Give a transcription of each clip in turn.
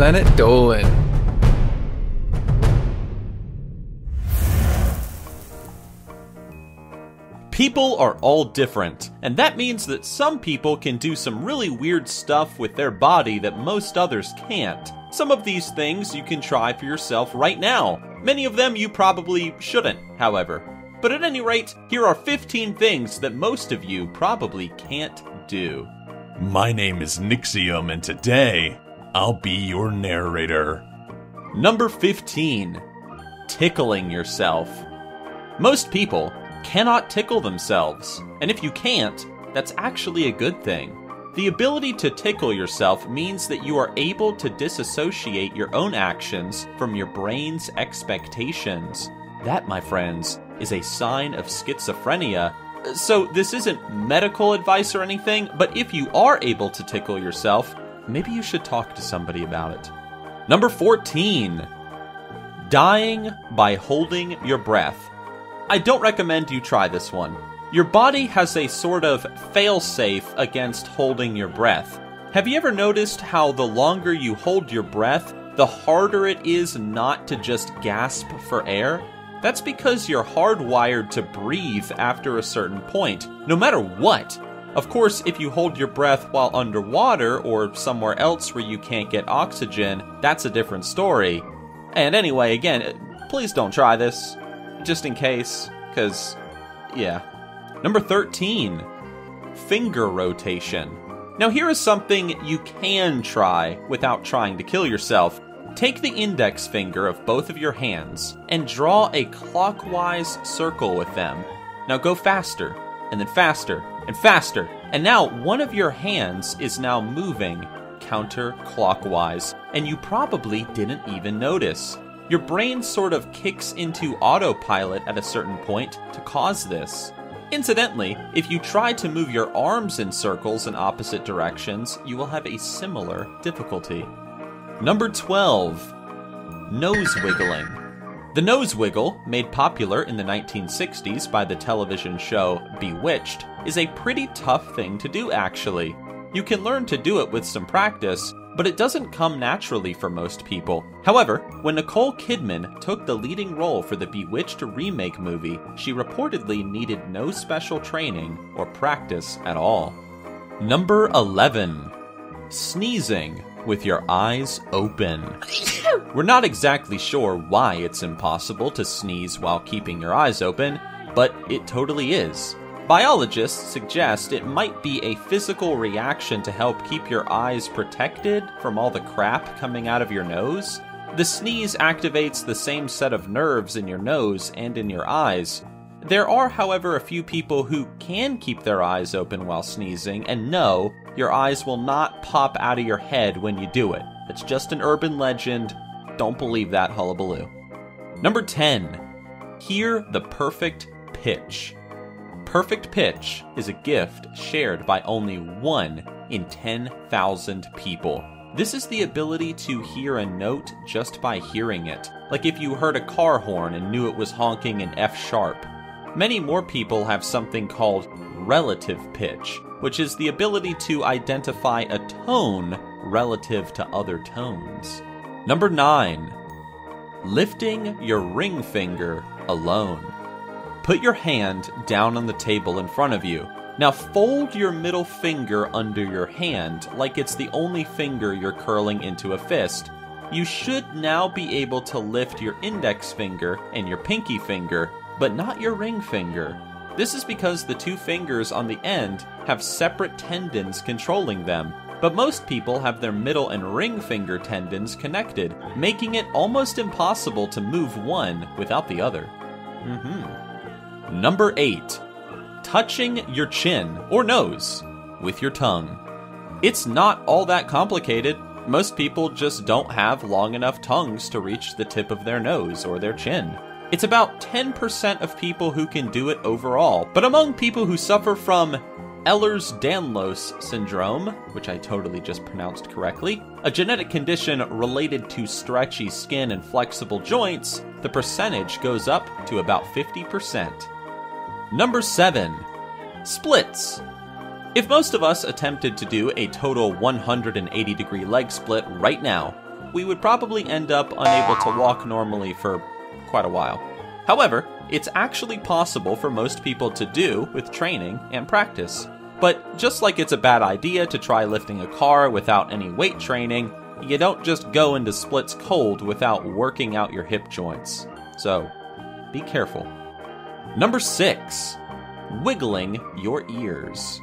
Planet Dolan. People are all different, and that means that some people can do some really weird stuff with their body that most others can't. Some of these things you can try for yourself right now. Many of them you probably shouldn't, however. But at any rate, here are 15 things that most of you probably can't do. My name is Nixxiom, and today, I'll be your narrator. Number 15. Tickling yourself. Most people cannot tickle themselves, and if you can't, that's actually a good thing. The ability to tickle yourself means that you are able to disassociate your own actions from your brain's expectations. That, my friends, is a sign of schizophrenia. So this isn't medical advice or anything, but if you are able to tickle yourself, maybe you should talk to somebody about it. Number 14. Dying by holding your breath. I don't recommend you try this one. Your body has a sort of fail-safe against holding your breath. Have you ever noticed how the longer you hold your breath, the harder it is not to just gasp for air? That's because you're hardwired to breathe after a certain point, no matter what. Of course, if you hold your breath while underwater or somewhere else where you can't get oxygen, that's a different story. And anyway, again, please don't try this. Just in case, because, yeah. Number 13, finger rotation. Now here is something you can try without trying to kill yourself. Take the index finger of both of your hands and draw a clockwise circle with them. Now go faster, and then faster, and faster. And now one of your hands is now moving counterclockwise, and you probably didn't even notice. Your brain sort of kicks into autopilot at a certain point to cause this. Incidentally, if you try to move your arms in circles in opposite directions, you will have a similar difficulty. Number 12. Nose wiggling. The nose wiggle, made popular in the 1960s by the television show Bewitched, is a pretty tough thing to do, actually. You can learn to do it with some practice, but it doesn't come naturally for most people. However, when Nicole Kidman took the leading role for the Bewitched remake movie, she reportedly needed no special training or practice at all. Number 11. Sneezing with your eyes open. We're not exactly sure why it's impossible to sneeze while keeping your eyes open, but it totally is. Biologists suggest it might be a physical reaction to help keep your eyes protected from all the crap coming out of your nose. The sneeze activates the same set of nerves in your nose and in your eyes. There are, however, a few people who can keep their eyes open while sneezing, and no, your eyes will not pop out of your head when you do it. It's just an urban legend. Don't believe that hullabaloo. Number 10. Hear the perfect pitch. Perfect pitch is a gift shared by only 1 in 10,000 people. This is the ability to hear a note just by hearing it, like if you heard a car horn and knew it was honking in F sharp. Many more people have something called relative pitch, which is the ability to identify a tone relative to other tones. Number 9, lifting your ring finger alone. Put your hand down on the table in front of you. Now fold your middle finger under your hand like it's the only finger you're curling into a fist. You should now be able to lift your index finger and your pinky finger, but not your ring finger. This is because the two fingers on the end have separate tendons controlling them, but most people have their middle and ring finger tendons connected, making it almost impossible to move one without the other. Number 8, touching your chin or nose with your tongue. It's not all that complicated. Most people just don't have long enough tongues to reach the tip of their nose or their chin. It's about 10% of people who can do it overall, but among people who suffer from Ehlers-Danlos syndrome, which I totally just pronounced correctly, a genetic condition related to stretchy skin and flexible joints, the percentage goes up to about 50%. Number 7, splits. If most of us attempted to do a total 180-degree leg split right now, we would probably end up unable to walk normally for quite a while. However, it's actually possible for most people to do with training and practice. But just like it's a bad idea to try lifting a car without any weight training, you don't just go into splits cold without working out your hip joints. So, be careful. Number 6. Wiggling your ears.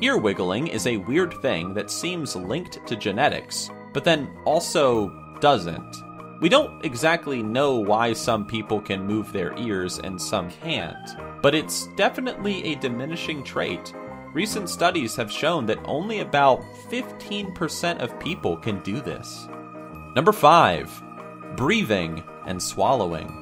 Ear wiggling is a weird thing that seems linked to genetics, but then also doesn't. We don't exactly know why some people can move their ears and some can't, but it's definitely a diminishing trait. Recent studies have shown that only about 15% of people can do this. Number 5. Breathing and swallowing.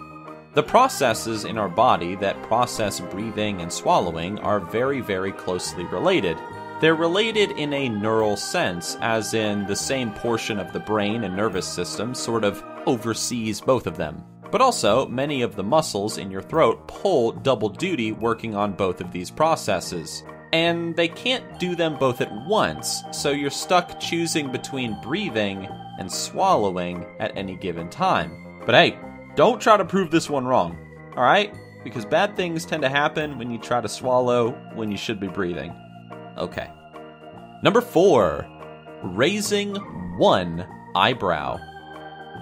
The processes in our body that process breathing and swallowing are very, very closely related. They're related in a neural sense, as in the same portion of the brain and nervous system sort of oversees both of them. But also, many of the muscles in your throat pull double duty working on both of these processes. And they can't do them both at once, so you're stuck choosing between breathing and swallowing at any given time. But hey, don't try to prove this one wrong, alright? Because bad things tend to happen when you try to swallow when you should be breathing. Okay. Number 4. Raising one eyebrow.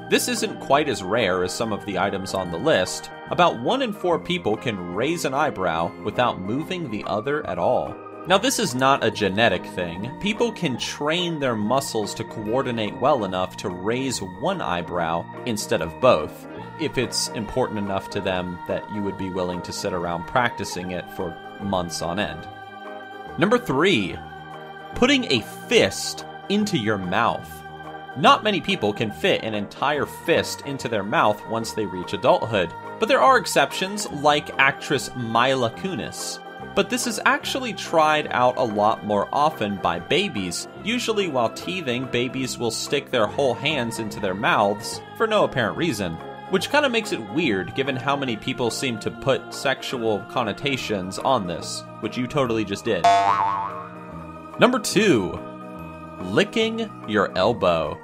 This isn't quite as rare as some of the items on the list. About 1 in 4 people can raise an eyebrow without moving the other at all. Now, this is not a genetic thing. People can train their muscles to coordinate well enough to raise one eyebrow instead of both, if it's important enough to them that you would be willing to sit around practicing it for months on end. Number 3. Putting a fist into your mouth. Not many people can fit an entire fist into their mouth once they reach adulthood, but there are exceptions like actress Mila Kunis. But this is actually tried out a lot more often by babies. Usually while teething, babies will stick their whole hands into their mouths for no apparent reason, which kind of makes it weird given how many people seem to put sexual connotations on this, which you totally just did. Number 2. Licking your elbow.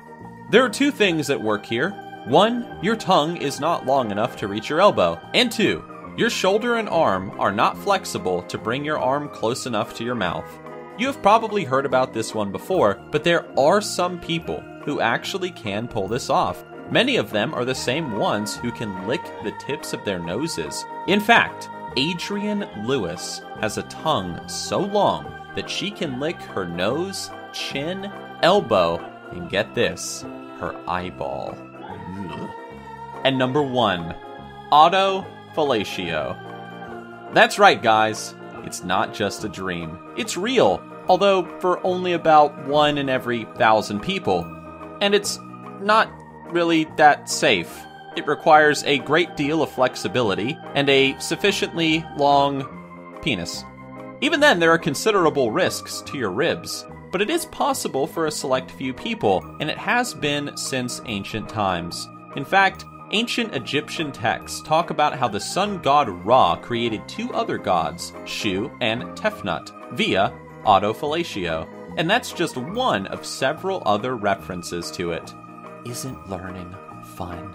There are 2 things at work here. 1, your tongue is not long enough to reach your elbow. And 2, your shoulder and arm are not flexible to bring your arm close enough to your mouth. You have probably heard about this one before, but there are some people who actually can pull this off. Many of them are the same ones who can lick the tips of their noses. In fact, Adrian Lewis has a tongue so long that she can lick her nose, chin, elbow, and get this, her eyeball. And number 1, autofellatio. That's right, guys. It's not just a dream. It's real, although for only about 1 in every 1,000 people. And it's not really that safe. It requires a great deal of flexibility and a sufficiently long penis. Even then, there are considerable risks to your ribs. But it is possible for a select few people, and it has been since ancient times. In fact, ancient Egyptian texts talk about how the sun god Ra created 2 other gods, Shu and Tefnut, via autofellatio. And that's just one of several other references to it. Isn't learning fun?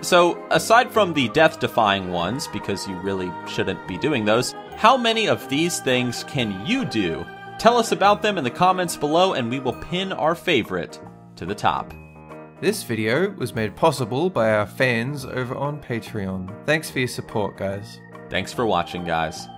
So, aside from the death-defying ones, because you really shouldn't be doing those, how many of these things can you do? Tell us about them in the comments below and we will pin our favorite to the top. This video was made possible by our fans over on Patreon. Thanks for your support, guys. Thanks for watching, guys.